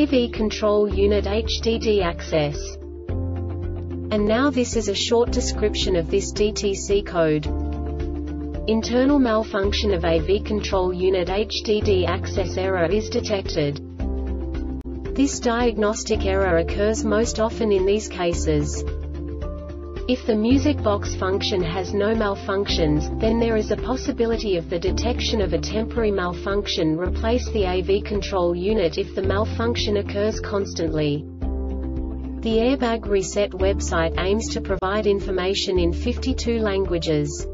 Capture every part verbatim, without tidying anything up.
A V control unit H D D access. And now this is a short description of this D T C code. Internal malfunction of A V control unit H D D access error is detected. This diagnostic error occurs most often in these cases. If the music box function has no malfunctions, then there is a possibility of the detection of a temporary malfunction. Replace the A V control unit if the malfunction occurs constantly. The Airbag Reset website aims to provide information in fifty-two languages.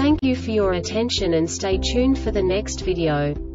Thank you for your attention and stay tuned for the next video.